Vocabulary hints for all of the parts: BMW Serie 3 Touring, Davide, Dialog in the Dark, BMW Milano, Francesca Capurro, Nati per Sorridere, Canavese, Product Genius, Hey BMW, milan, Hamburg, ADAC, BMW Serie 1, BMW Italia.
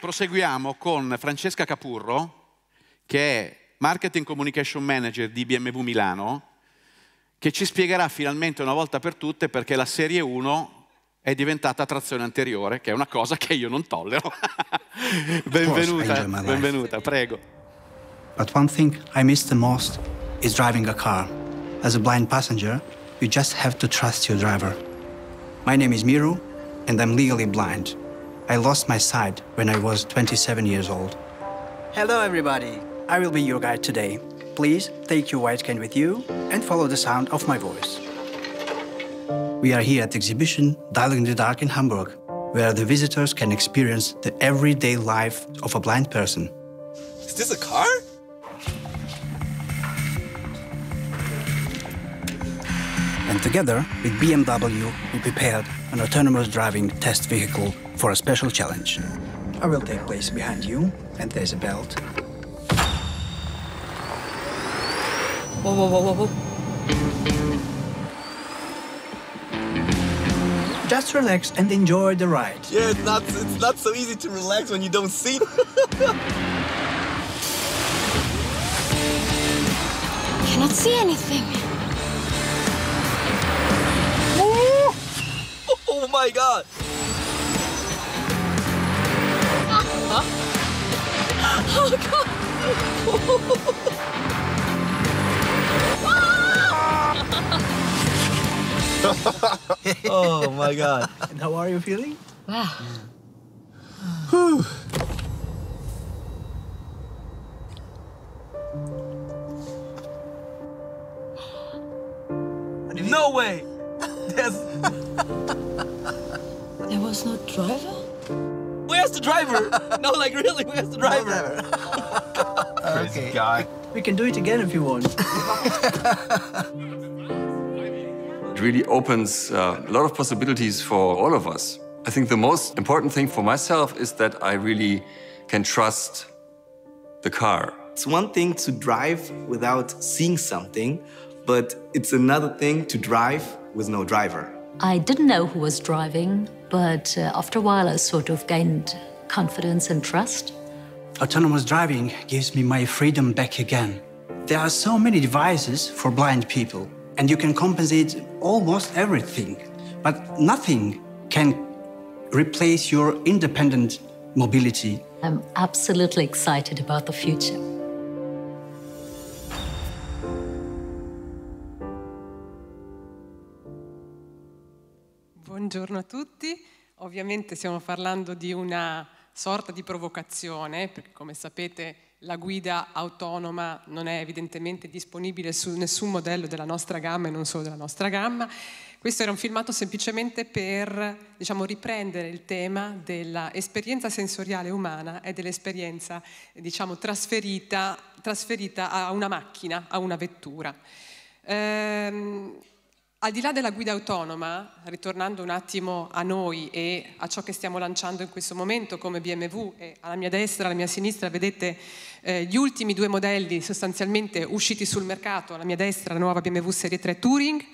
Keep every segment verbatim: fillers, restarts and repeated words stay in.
Proseguiamo con Francesca Capurro, che è Marketing Communication Manager di B M W Milano, che ci spiegherà finalmente una volta per tutte perché la Serie uno è diventata trazione anteriore, che è una cosa che io non tollero. Benvenuta, benvenuta, prego. But one thing I miss the most is driving a car. As a blind passenger, you just have to trust your driver. My name is Miru, and I'm legally blind. I lost my sight when I was twenty-seven years old. Hello, everybody. I will be your guide today. Please take your white cane with you and follow the sound of my voice. We are here at the exhibition Dialog in the Dark in Hamburg, where the visitors can experience the everyday life of a blind person. Is this a car? And together with B M W, we prepared an autonomous driving test vehicle for a special challenge. I will take place behind you, and there's a belt. Whoa, whoa, whoa, whoa, whoa. Just relax and enjoy the ride. Yeah, it's not, it's not so easy to relax when you don't see. I cannot see anything. Oh, oh my God. Huh? Oh God. Oh my God. And how are you feeling? Wow. No way! There's... There was no driver? Where's the driver? No, like really, where's the driver? Okay. Crazy guy. We can do it again if you want. Really opens uh, a lot of possibilities for all of us. I think the most important thing for myself is that I really can trust the car. It's one thing to drive without seeing something, but it's another thing to drive with no driver. I didn't know who was driving, but uh, after a while I sort of gained confidence and trust. Autonomous driving gives me my freedom back again. There are so many devices for blind people, and you can compensate almost everything. But nothing can replace your independent mobility. I'm absolutely excited about the future. Buongiorno a tutti. Ovviamente stiamo parlando di una sorta di provocazione, perché come sapete la guida autonoma non è evidentemente disponibile su nessun modello della nostra gamma e non solo della nostra gamma. Questo era un filmato semplicemente per, diciamo, riprendere il tema dell'esperienza sensoriale umana e dell'esperienza, diciamo, trasferita, trasferita a una macchina, a una vettura. Ehm, Al di là della guida autonoma, ritornando un attimo a noi e a ciò che stiamo lanciando in questo momento come B M W, e alla mia destra e alla mia sinistra vedete eh, gli ultimi due modelli sostanzialmente usciti sul mercato, alla mia destra la nuova B M W Serie tre Touring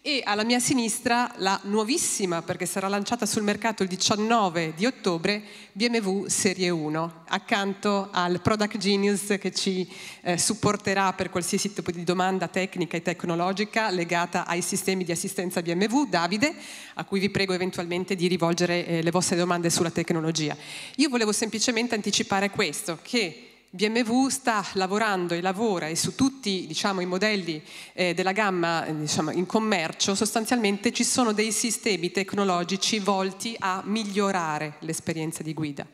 e alla mia sinistra la nuovissima, perché sarà lanciata sul mercato il diciannove di ottobre, B M W Serie uno, accanto al Product Genius che ci eh, supporterà per qualsiasi tipo di domanda tecnica e tecnologica legata ai sistemi di assistenza B M W, Davide, a cui vi prego eventualmente di rivolgere eh, le vostre domande sulla tecnologia. Io volevo semplicemente anticipare questo, che B M W sta lavorando e lavora e su tutti, diciamo, i modelli eh, della gamma, diciamo, in commercio sostanzialmente ci sono dei sistemi tecnologici volti a migliorare l'esperienza di guida,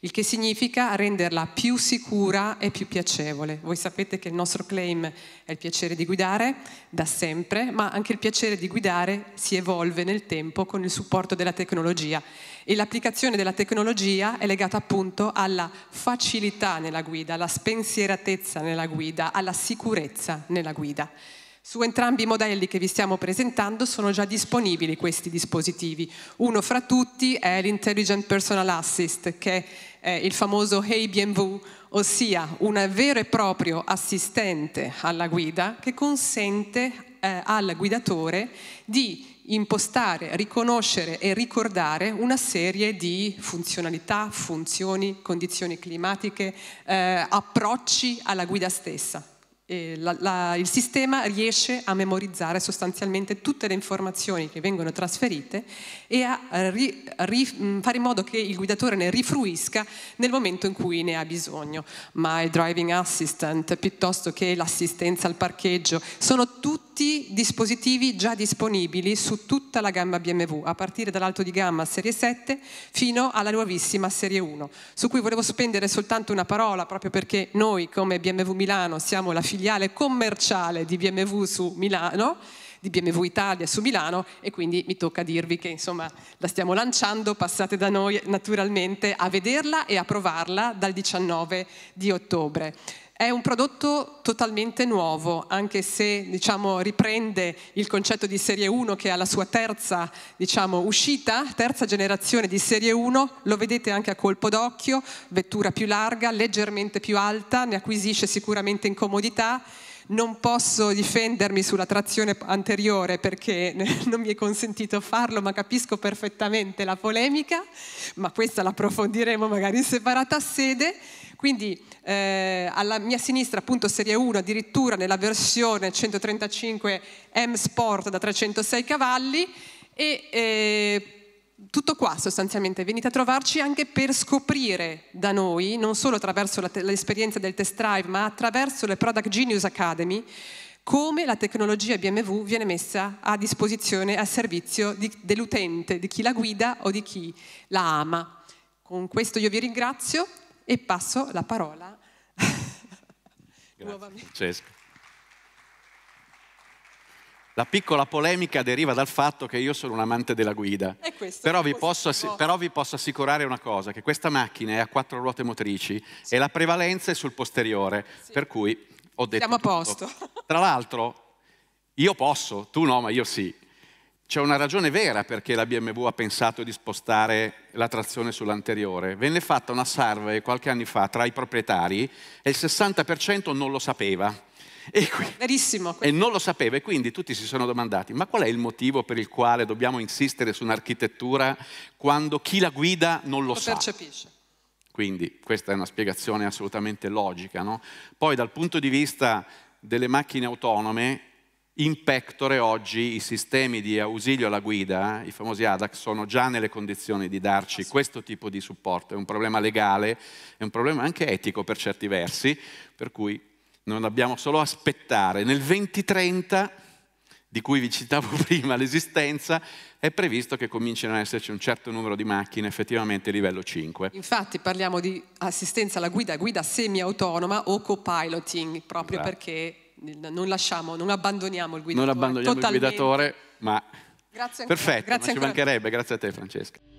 il che significa renderla più sicura e più piacevole. Voi sapete che il nostro claim è il piacere di guidare da sempre, ma anche il piacere di guidare si evolve nel tempo con il supporto della tecnologia. E l'applicazione della tecnologia è legata appunto alla facilità nella guida, alla spensieratezza nella guida, alla sicurezza nella guida. Su entrambi i modelli che vi stiamo presentando sono già disponibili questi dispositivi. Uno fra tutti è l'Intelligent Personal Assist, che è il famoso Hey B M W, ossia un vero e proprio assistente alla guida che consente eh, al guidatore di impostare, riconoscere e ricordare una serie di funzionalità, funzioni, condizioni climatiche, eh, approcci alla guida stessa. La, la, il sistema riesce a memorizzare sostanzialmente tutte le informazioni che vengono trasferite e a ri, ri, fare in modo che il guidatore ne rifruisca nel momento in cui ne ha bisogno. Ma il driving assistant, piuttosto che l'assistenza al parcheggio, sono tutti dispositivi già disponibili su tutta la gamma B M W, a partire dall'alto di gamma serie sette fino alla nuovissima serie uno, su cui volevo spendere soltanto una parola, proprio perché noi come B M W Milano siamo la filiale commerciale di B M W su Milano, di B M W Italia su Milano, e quindi mi tocca dirvi che insomma la stiamo lanciando, passate da noi naturalmente a vederla e a provarla dal diciannove di ottobre. È un prodotto totalmente nuovo, anche se diciamo, riprende il concetto di serie uno che ha la sua terza diciamo, uscita, terza generazione di serie uno, lo vedete anche a colpo d'occhio, vettura più larga, leggermente più alta, ne acquisisce sicuramente incomodità. Non posso difendermi sulla trazione anteriore perché non mi è consentito farlo, ma capisco perfettamente la polemica, ma questa la approfondiremo magari in separata sede. Quindi eh, alla mia sinistra appunto serie uno, addirittura nella versione centotrentacinque M Sport da trecentosei cavalli e... Eh, tutto qua sostanzialmente, venite a trovarci anche per scoprire da noi, non solo attraverso l'esperienza del test drive, ma attraverso le Product Genius Academy, come la tecnologia B M W viene messa a disposizione, a servizio dell'utente, di chi la guida o di chi la ama. Con questo io vi ringrazio e passo la parola nuovamente. Francesca. La piccola polemica deriva dal fatto che io sono un amante della guida, però vi, posso, però vi posso assicurare una cosa, che questa macchina è a quattro ruote motrici, sì, e la prevalenza è sul posteriore, sì, per cui ho detto siamo a posto. Tutto. Tra l'altro io posso, tu no, ma io sì. C'è una ragione vera perché la B M W ha pensato di spostare la trazione sull'anteriore. Venne fatta una survey qualche anno fa tra i proprietari e il sessanta per cento non lo sapeva. E, qui, verissimo, e non lo sapeva, e quindi tutti si sono domandati: ma qual è il motivo per il quale dobbiamo insistere su un'architettura quando chi la guida non lo, lo sa? Percepisce. Quindi questa è una spiegazione assolutamente logica, no? Poi dal punto di vista delle macchine autonome, in pectore oggi i sistemi di ausilio alla guida, i famosi A D A C, sono già nelle condizioni di darci questo tipo di supporto. È un problema legale, è un problema anche etico per certi versi, per cui non dobbiamo solo aspettare. Nel venti trenta, di cui vi citavo prima l'esistenza, è previsto che comincino ad esserci un certo numero di macchine effettivamente livello cinque. Infatti parliamo di assistenza alla guida, guida semi-autonoma o co-piloting, proprio esatto, perché non lasciamo, non abbandoniamo il guidatore. Non abbandoniamo totalmente il guidatore, ma... Grazie ancora. Perfetto, grazie, ma ci mancherebbe. Grazie a te, Francesca.